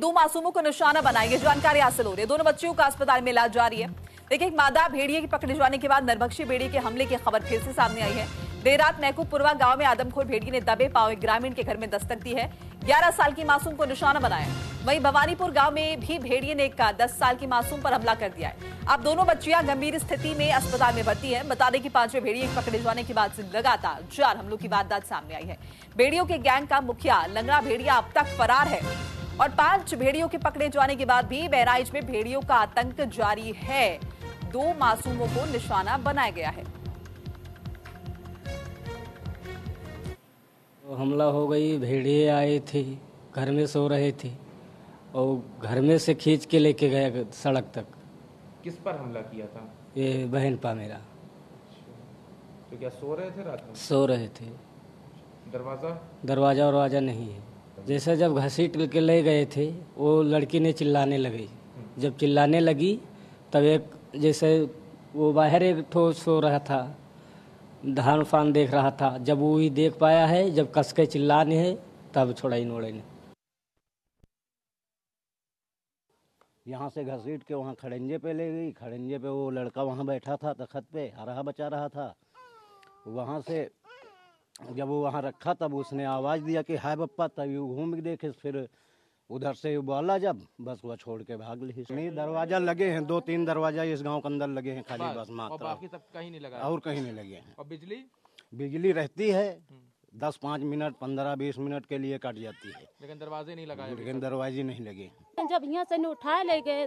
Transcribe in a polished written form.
दो मासूमों को निशाना बनाया, जानकारी हासिल हो रही है। दोनों बच्चियों का अस्पताल में इलाज जारी है। देखिए, एक मादा भेड़िए के पकड़े जाने के बाद नरभक्षी भेड़िए के हमले की खबर फिर से सामने आई है। देर रात मैकूपुरवा गांव में आदमखोर भेड़िए ने दबे पांव एक ग्रामीण के घर में दस्तक दी है। 11 साल की मासूम को निशाना बनाया। वहीं भवानीपुर गांव में भी भेड़िए ने 10 साल की मासूम पर हमला कर दिया है। अब दोनों बच्चियां गंभीर स्थिति में अस्पताल में भर्ती है। बता दें कि पांचवें भेड़िए के पकड़े जाने के बाद से लगातार 4 हमलों की वारदात सामने आई है। भेड़ियों के गैंग का मुखिया लंगड़ा भेड़िया अब तक फरार है और 5 भेड़ियों के पकड़े जाने के बाद भी बहराइच में भेड़ियों का आतंक जारी है। 2 मासूमों को निशाना बनाया गया है। हमला हो गई, भेड़िए आई थी, घर में सो रहे थे और घर में से खींच के लेके गया सड़क तक। किस पर हमला किया था? ये बहनपा मेरा। तो क्या सो रहे थे? रात में सो रहे थे। दरवाजा नहीं है। जैसा जब घसीट के ले गए थे वो लड़की ने चिल्लाने लगी। जब चिल्लाने लगी तब एक जैसे वो बाहर एक ठो सो रहा था, धान फान देख रहा था। जब वो ही देख पाया है, जब कसके चिल्लाने है तब छोड़ाई नोड़े ने यहाँ से घसीट के वहाँ खड़ंजे पे ले गई। खड़ंजे पे वो लड़का वहाँ बैठा था तखत पे, हरा बचा रहा था। वहाँ से जब वो वहाँ रखा तब उसने आवाज़ दिया कि हाय बप्पा। तब वो घूम के देखे, फिर उधर से वो बोला, जब बस वह छोड़ के भाग ली। नहीं, दरवाजा लगे हैं, 2-3 दरवाजा इस गांव के अंदर लगे हैं खाली, बस मात्र। बाकी सब कहीं नहीं लगा और कहीं नहीं लगे हैं। और बिजली रहती है 10-5 मिनट 15-20 मिनट के लिए कट जाती है, लेकिन दरवाजे नहीं लगाए। जब यहाँ से उठाए ले गए